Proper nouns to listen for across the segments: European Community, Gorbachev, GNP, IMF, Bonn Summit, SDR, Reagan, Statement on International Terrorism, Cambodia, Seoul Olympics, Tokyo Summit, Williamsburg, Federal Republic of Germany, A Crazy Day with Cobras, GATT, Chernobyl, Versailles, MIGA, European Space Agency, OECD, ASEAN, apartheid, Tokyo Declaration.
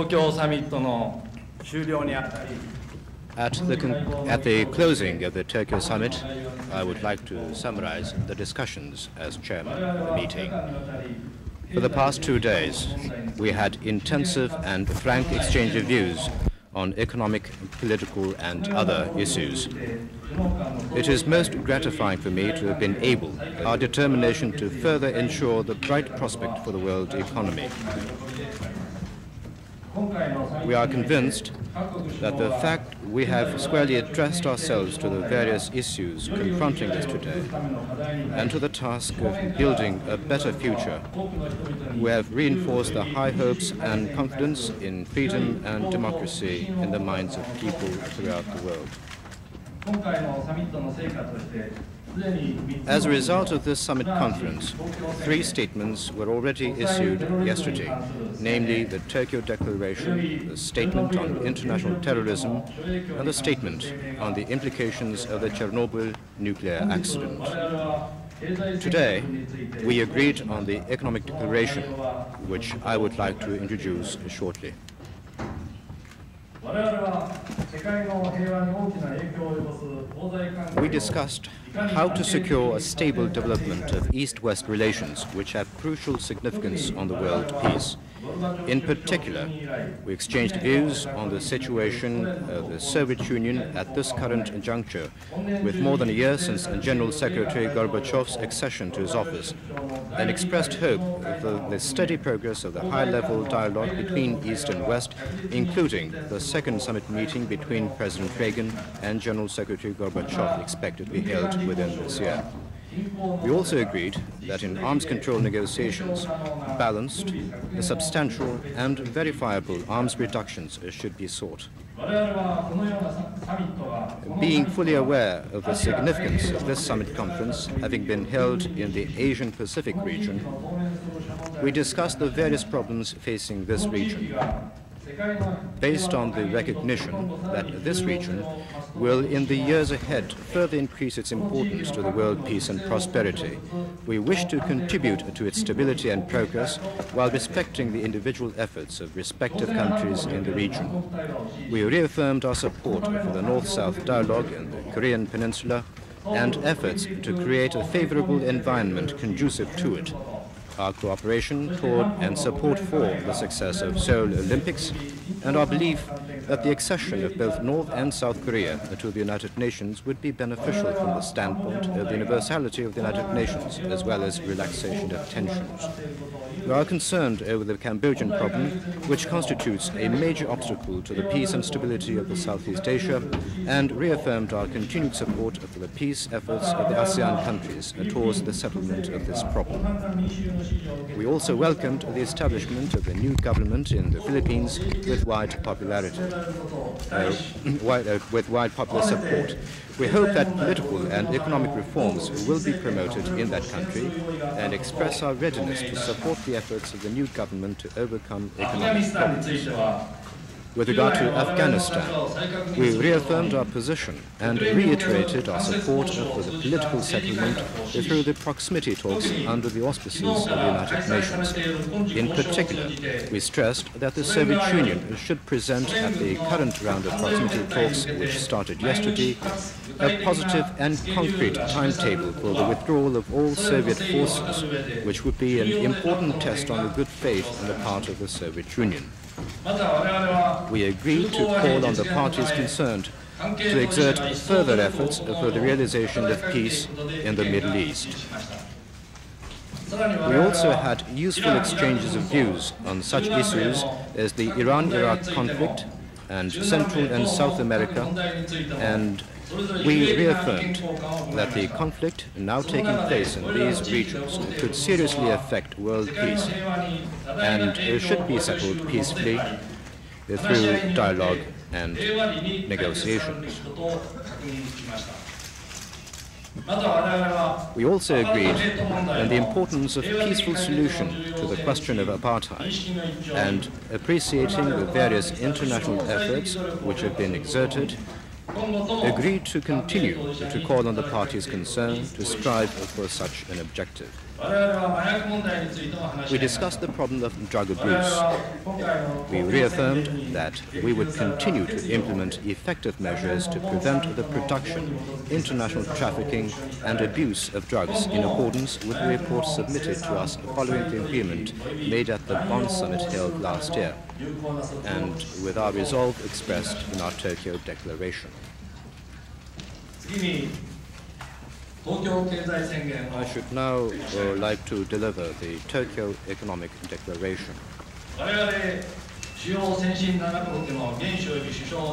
At the closing of the Tokyo Summit, I would like to summarize the discussions as chairman of the meeting. For the past 2 days, we had intensive and frank exchange of views on economic, political, and other issues. It is most gratifying for me to have been able our determination to further ensure the bright prospect for the world economy. We are convinced that the fact we have squarely addressed ourselves to the various issues confronting us today and to the task of building a better future, we have reinforced the high hopes and confidence in freedom and democracy in the minds of people throughout the world. As a result of this summit conference, 3 statements were already issued yesterday, namely the Tokyo Declaration, the Statement on International Terrorism, and the Statement on the Implications of the Chernobyl nuclear accident. Today, we agreed on the Economic Declaration, which I would like to introduce shortly. We discussed how to secure a stable development of East-West relations, which have crucial significance on the world peace. In particular, we exchanged views on the situation of the Soviet Union at this current juncture, with more than a year since General Secretary Gorbachev's accession to his office, and expressed hope for the steady progress of the high-level dialogue between East and West, including the second summit meeting between President Reagan and General Secretary Gorbachev, expected to be held within this year. We also agreed that in arms control negotiations, balanced, substantial and verifiable arms reductions should be sought. Being fully aware of the significance of this summit conference, having been held in the Asian Pacific region, we discussed the various problems facing this region. Based on the recognition that this region will, in the years ahead, further increase its importance to the world peace and prosperity, we wish to contribute to its stability and progress while respecting the individual efforts of respective countries in the region. We reaffirmed our support for the North-South dialogue in the Korean Peninsula and efforts to create a favorable environment conducive to it. Our cooperation toward and support for the success of Seoul Olympics, and our belief that the accession of both North and South Korea to the United Nations would be beneficial from the standpoint of the universality of the United Nations, as well as relaxation of tensions. We are concerned over the Cambodian problem, which constitutes a major obstacle to the peace and stability of the Southeast Asia, and reaffirmed our continued support for the peace efforts of the ASEAN countries towards the settlement of this problem. We also welcomed the establishment of a new government in the Philippines with wide popularity. With wide popular support. We hope that political and economic reforms will be promoted in that country and express our readiness to support the efforts of the new government to overcome economic problems. With regard to Afghanistan, we reaffirmed our position and reiterated our support for the political settlement through the proximity talks under the auspices of the United Nations. In particular, we stressed that the Soviet Union should present at the current round of proximity talks, which started yesterday, a positive and concrete timetable for the withdrawal of all Soviet forces, which would be an important test on the good faith on the part of the Soviet Union. We agreed to call on the parties concerned to exert further efforts for the realization of peace in the Middle East. We also had useful exchanges of views on such issues as the Iran-Iraq conflict and Central and South America, and we reaffirmed that the conflict now taking place in these regions could seriously affect world peace and should be settled peacefully through dialogue and negotiations. We also agreed on the importance of peaceful solution to the question of apartheid and appreciating the various international efforts which have been exerted, agreed to continue to call on the parties concerned to strive for such an objective. We discussed the problem of drug abuse. We reaffirmed that we would continue to implement effective measures to prevent the production, international trafficking and abuse of drugs in accordance with the report submitted to us following the agreement made at the Bonn Summit held last year and with our resolve expressed in our Tokyo Declaration. I should now like to deliver the Tokyo Economic Declaration.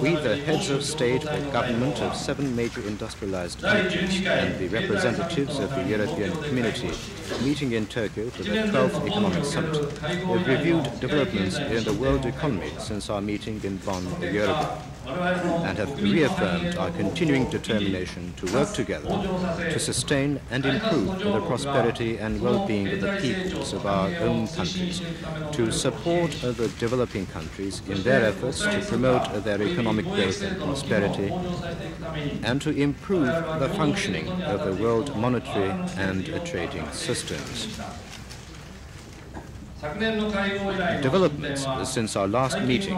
We, the heads of state or government of 7 major industrialized countries and the representatives of the European Community, meeting in Tokyo for the 12th Economic Summit, have reviewed developments in the world economy since our meeting in Bonn a year ago, and have reaffirmed our continuing determination to work together to sustain and improve the prosperity and well-being of the peoples of our own countries, to support the developing countries in their efforts to promote their economic growth and prosperity, and to improve the functioning of the world monetary and trading systems. Developments since our last meeting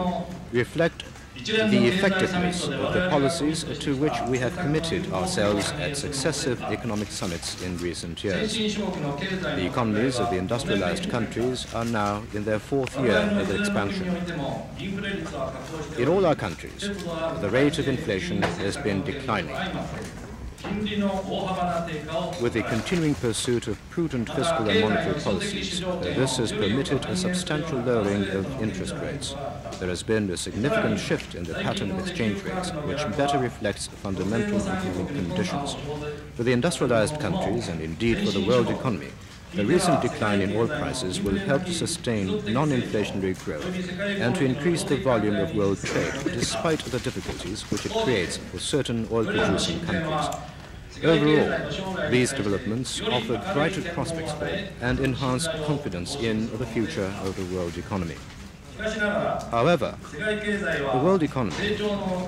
reflect the effectiveness of the policies to which we have committed ourselves at successive economic summits in recent years. The economies of the industrialized countries are now in their 4th year of expansion. In all our countries, the rate of inflation has been declining. With the continuing pursuit of prudent fiscal and monetary policies, this has permitted a substantial lowering of interest rates. There has been a significant shift in the pattern of exchange rates, which better reflects fundamental economic conditions. For the industrialized countries, and indeed for the world economy, the recent decline in oil prices will help to sustain non-inflationary growth and to increase the volume of world trade, despite the difficulties which it creates for certain oil-producing countries. Overall, these developments offer brighter prospects for and enhanced confidence in the future of the world economy. However, the world economy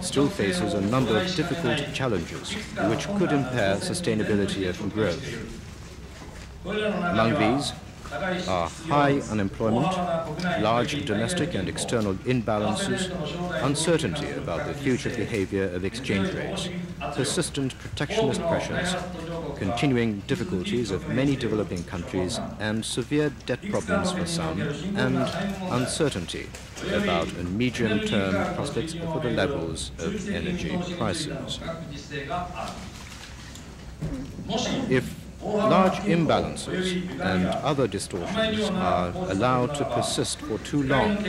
still faces a number of difficult challenges which could impair sustainability of growth. Among these are high unemployment, large domestic and external imbalances, uncertainty about the future behavior of exchange rates, persistent protectionist pressures, continuing difficulties of many developing countries, and severe debt problems for some, and uncertainty about medium-term prospects for the levels of energy prices. If large imbalances and other distortions are allowed to persist for too long,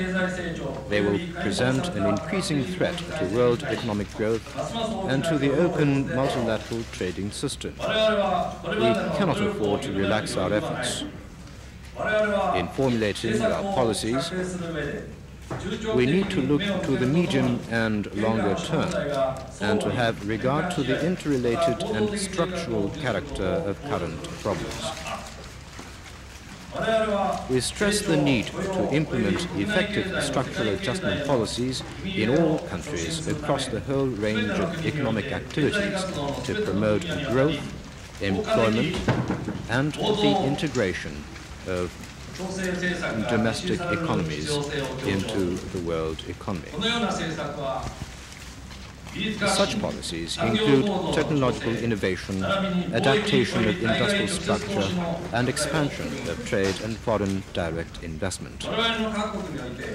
they will present an increasing threat to world economic growth and to the open multilateral trading system. We cannot afford to relax our efforts. In formulating our policies, we need to look to the medium and longer term and to have regard to the interrelated and structural character of current problems. We stress the need to implement effective structural adjustment policies in all countries across the whole range of economic activities to promote growth, employment, and the integration of domestic economies into the world economy. Such policies include technological innovation, adaptation of industrial structure, and expansion of trade and foreign direct investment.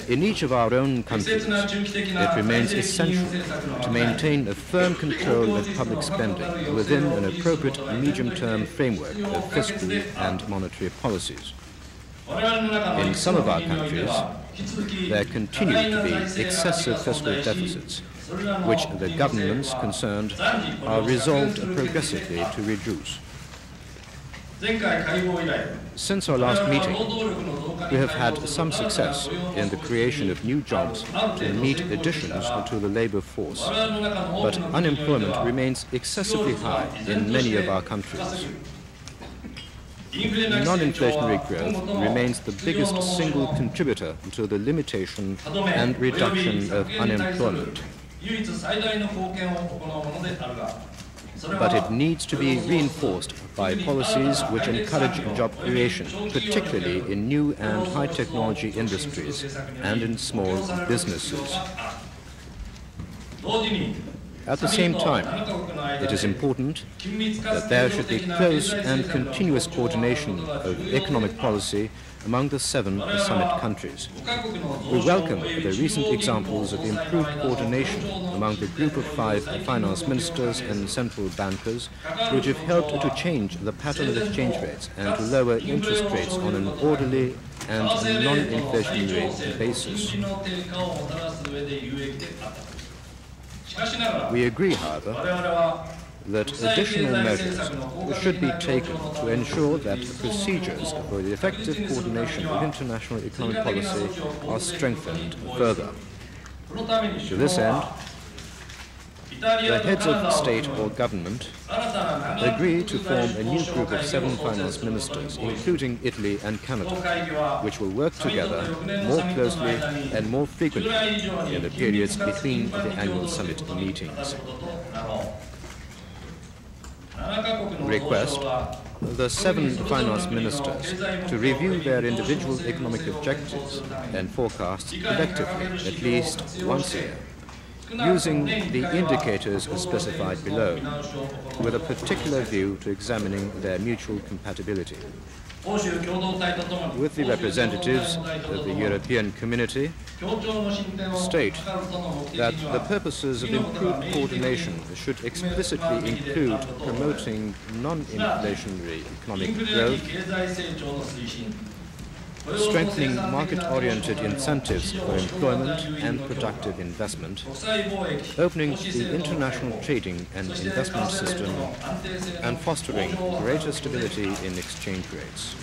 In each of our own countries, it remains essential to maintain a firm control of public spending within an appropriate medium-term framework of fiscal and monetary policies. In some of our countries, there continue to be excessive fiscal deficits, which the governments concerned are resolved progressively to reduce. Since our last meeting, we have had some success in the creation of new jobs to meet additions to the labor force, but unemployment remains excessively high in many of our countries. Non-inflationary growth remains the biggest single contributor to the limitation and reduction of unemployment. but it needs to be reinforced by policies which encourage job creation, particularly in new and high-technology industries and in small businesses. At the same time, it is important that there should be close and continuous coordination of economic policy among the 7 summit countries. We welcome the recent examples of improved coordination among the group of 5 finance ministers and central bankers, which have helped to change the pattern of exchange rates and to lower interest rates on an orderly and non-inflationary basis. We agree, however, that additional measures should be taken to ensure that procedures for the effective coordination of international economic policy are strengthened further. To this end, the heads of state or government agree to form a new group of 7 finance ministers, including Italy and Canada, which will work together more closely and more frequently in the periods between the annual summit meetings. Request the 7 finance ministers to review their individual economic objectives and forecasts collectively at least once a year, using the indicators specified below, with a particular view to examining their mutual compatibility. With the representatives of the European Community, state that the purposes of improved coordination should explicitly include promoting non-inflationary economic growth, strengthening market-oriented incentives for employment and productive investment, opening the international trading and investment system, and fostering greater stability in exchange rates.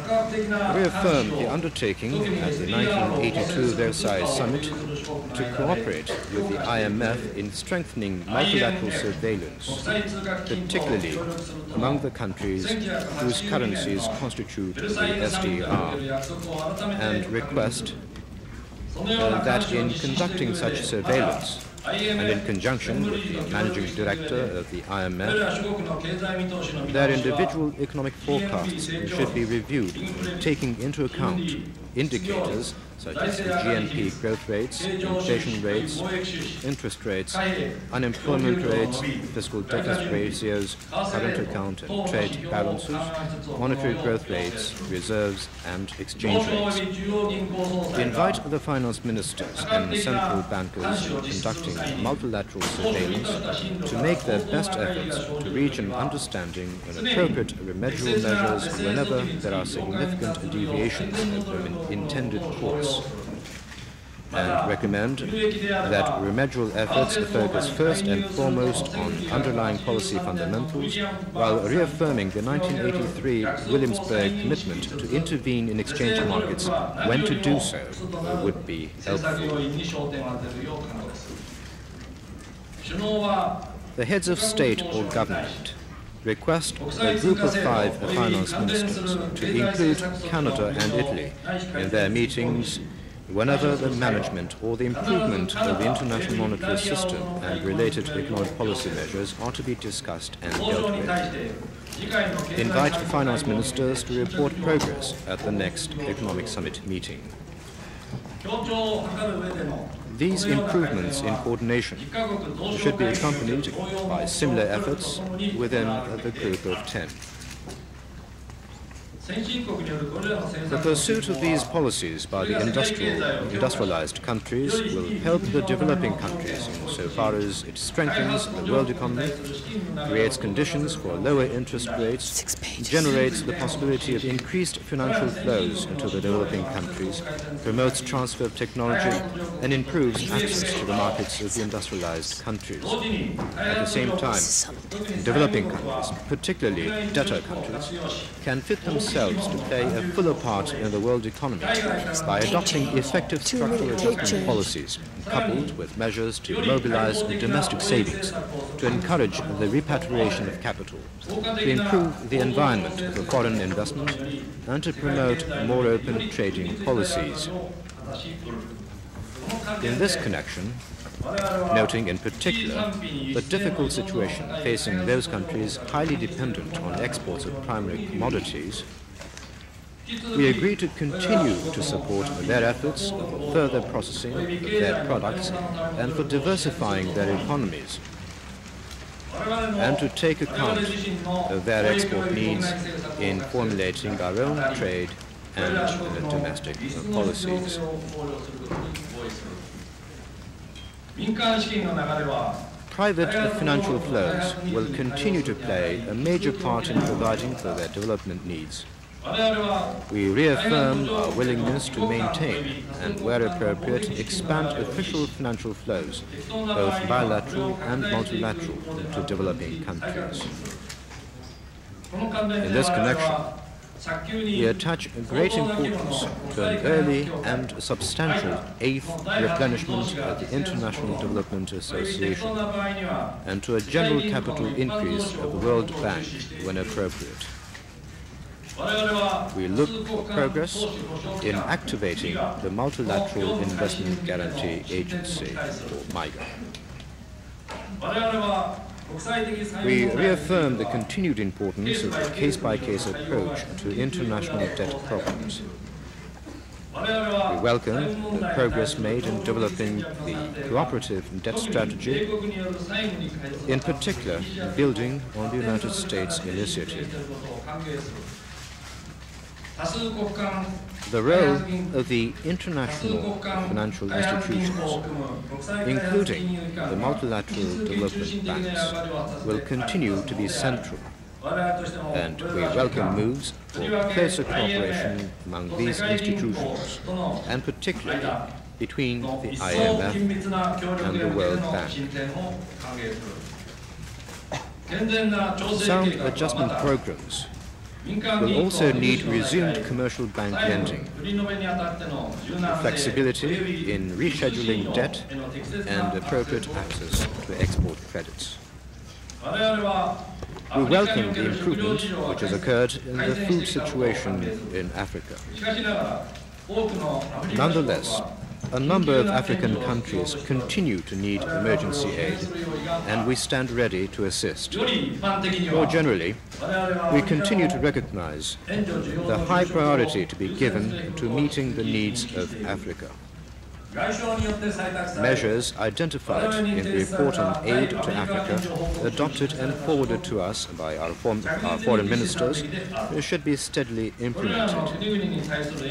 We affirm the undertaking at the 1982 Versailles Summit to cooperate with the IMF in strengthening multilateral surveillance, particularly among the countries whose currencies constitute the SDR, and request that in conducting such surveillance, and in conjunction with the Managing Director of the IMF, their individual economic forecasts should be reviewed, taking into account indicators such as the GNP growth rates, inflation rates, interest rates, unemployment rates, fiscal deficit ratios, current account and trade balances, monetary growth rates, reserves and exchange rates. We invite the finance ministers and central bankers conducting multilateral surveillance to make their best efforts to reach an understanding and appropriate remedial measures whenever there are significant deviations from an intended course, and recommend that remedial efforts focus first and foremost on underlying policy fundamentals, while reaffirming the 1983 Williamsburg commitment to intervene in exchange markets when to do so would be helpful. The heads of state or government request a group of 5 finance ministers to include Canada and Italy in their meetings whenever the management or the improvement of the international monetary system and related economic policy measures are to be discussed and dealt with. Invite finance ministers to report progress at the next economic summit meeting. These improvements in coordination should be accompanied by similar efforts within the group of 10. The pursuit of these policies by the industrialized countries will help the developing countries insofar as it strengthens the world economy, creates conditions for lower interest rates, generates the possibility of increased financial flows into the developing countries, promotes transfer of technology, and improves access to the markets of the industrialized countries. At the same time, developing countries, particularly debtor countries, can fit themselves to play a fuller part in the world economy by adopting effective structural adjustment policies, coupled with measures to mobilize domestic savings, to encourage the repatriation of capital, to improve the environment for foreign investment, and to promote more open trading policies. In this connection, noting in particular the difficult situation facing those countries highly dependent on exports of primary commodities. We agree to continue to support their efforts for further processing of their products and for diversifying their economies, and to take account of their export needs in formulating our own trade and domestic policies. Private financial flows will continue to play a major part in providing for their development needs. We reaffirm our willingness to maintain and, where appropriate, expand official financial flows, both bilateral and multilateral, to developing countries. In this connection, we attach great importance to an early and substantial eighth replenishment of the International Development Association and to a general capital increase of the World Bank when appropriate. We look for progress in activating the Multilateral Investment Guarantee Agency, or MIGA. We reaffirm the continued importance of the case-by-case approach to international debt problems. We welcome the progress made in developing the cooperative debt strategy, in particular building on the United States initiative. The role of the international financial institutions, including the multilateral development banks, will continue to be central, and we welcome moves for closer cooperation among these institutions, and particularly between the IMF and the World Bank. Sound adjustment programs will also need resumed commercial bank lending, flexibility in rescheduling debt, and appropriate access to export credits. We welcome the improvement which has occurred in the food situation in Africa. Nonetheless, a number of African countries continue to need emergency aid, and we stand ready to assist. More generally, we continue to recognize the high priority to be given to meeting the needs of Africa. Measures identified in the report on aid to Africa, adopted and forwarded to us by our foreign ministers, should be steadily implemented.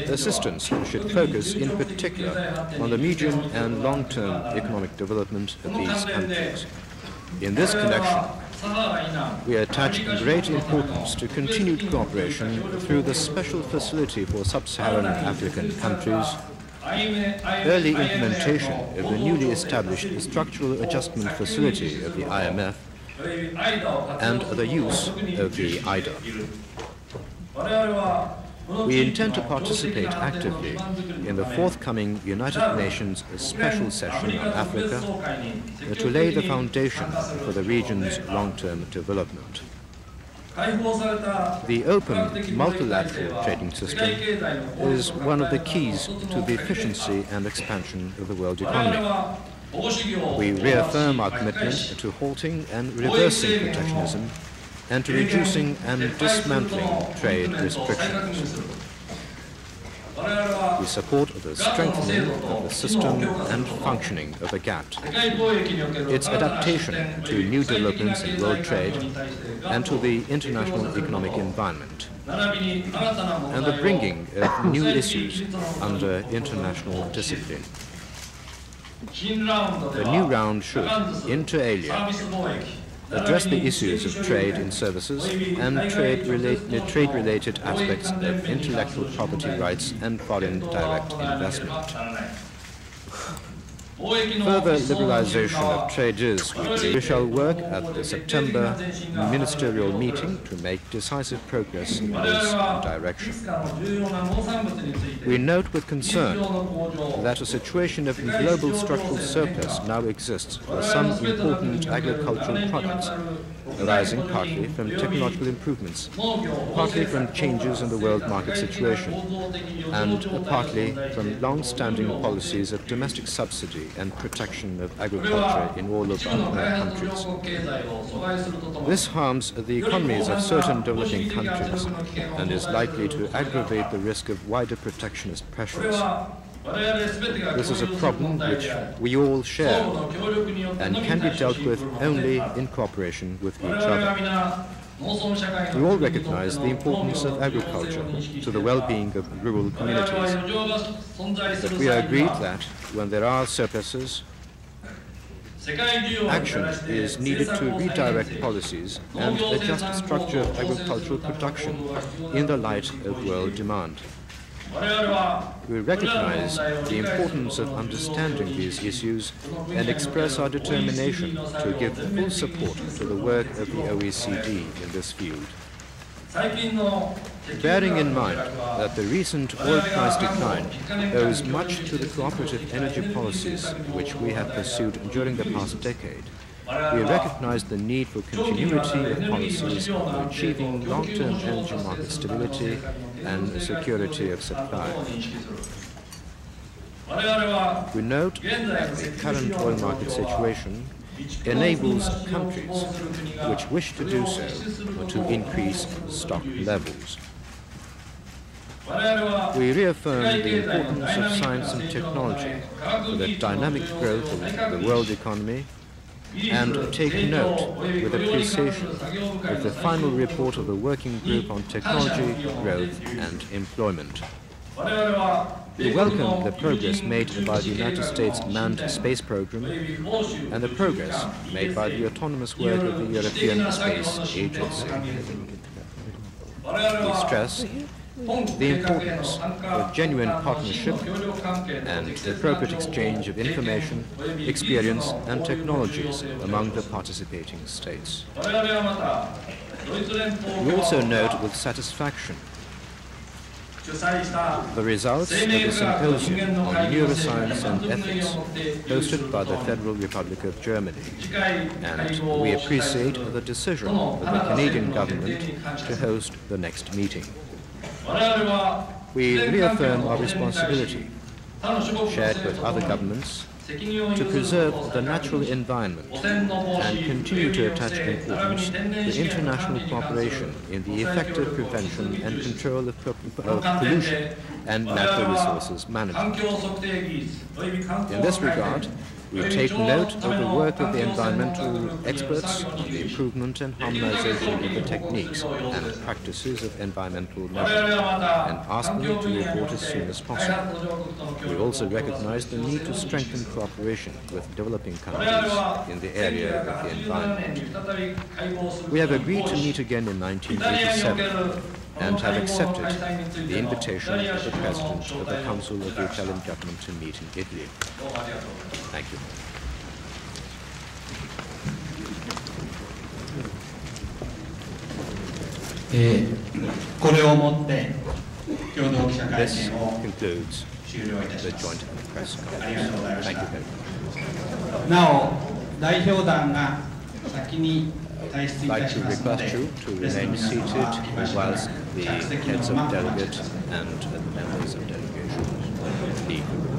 Assistance should focus in particular on the medium and long-term economic development of these countries. In this connection, we attach great importance to continued cooperation through the Special Facility for Sub-Saharan African Countries, early implementation of the newly established Structural Adjustment Facility of the IMF, and the use of the IDA. We intend to participate actively in the forthcoming United Nations Special Session on Africa to lay the foundation for the region's long-term development. The open multilateral trading system is one of the keys to the efficiency and expansion of the world economy. We reaffirm our commitment to halting and reversing protectionism and to reducing and dismantling trade restrictions. We support the strengthening of the system and functioning of the GATT, its adaptation to new developments in world trade and to the international economic environment, and the bringing of new issues under international discipline. The new round should, inter alia, address the issues of trade in services and trade-related aspects of intellectual property rights and foreign direct investment. Further liberalization of trade is, we shall work at the September ministerial meeting to make decisive progress in this direction. We note with concern that a situation of global structural surplus now exists for some important agricultural products, arising partly from technological improvements, partly from changes in the world market situation, and partly from long-standing policies of domestic subsidy and protection of agriculture in all of our countries. This harms the economies of certain developing countries and is likely to aggravate the risk of wider protectionist pressures. This is a problem which we all share and can be dealt with only in cooperation with each other. We all recognize the importance of agriculture to the well-being of rural communities. But we are agreed that when there are surpluses, action is needed to redirect policies and adjust the structure of agricultural production in the light of world demand. We recognize the importance of understanding these issues and express our determination to give full support to the work of the OECD in this field. Bearing in mind that the recent oil price decline owes much to the cooperative energy policies which we have pursued during the past decade, we recognize the need for continuity of policies for achieving long-term energy market stability and security of supply. We note that the current oil market situation enables countries which wish to do so to increase stock levels. We reaffirm the importance of science and technology for the dynamic growth of the world economy, and take note with appreciation of the final report of the Working Group on Technology, Growth and Employment. We welcome the progress made by the United States manned space program and the progress made by the autonomous work of the European Space Agency. We stress the importance of genuine partnership and appropriate exchange of information, experience and technologies among the participating states. We also note with satisfaction the results of the symposium on neuroscience and ethics hosted by the Federal Republic of Germany, and we appreciate the decision of the Canadian government to host the next meeting. We reaffirm our responsibility, shared with other governments, to preserve the natural environment and continue to attach importance to international cooperation in the effective prevention and control of pollution and natural resources management. In this regard, we take note of the work of the environmental experts on the improvement and harmonization of the techniques and practices of environmental measures and ask them to report as soon as possible. We also recognize the need to strengthen cooperation with developing countries in the area of the environment. We have agreed to meet again in 1987 and have accepted the invitation of the President of the Council of the Italian Government to meet in Italy. Thank you. This concludes the joint press conference. Thank you very much. I'd like to request you to remain seated whilst the heads of delegate and the members of delegation leave.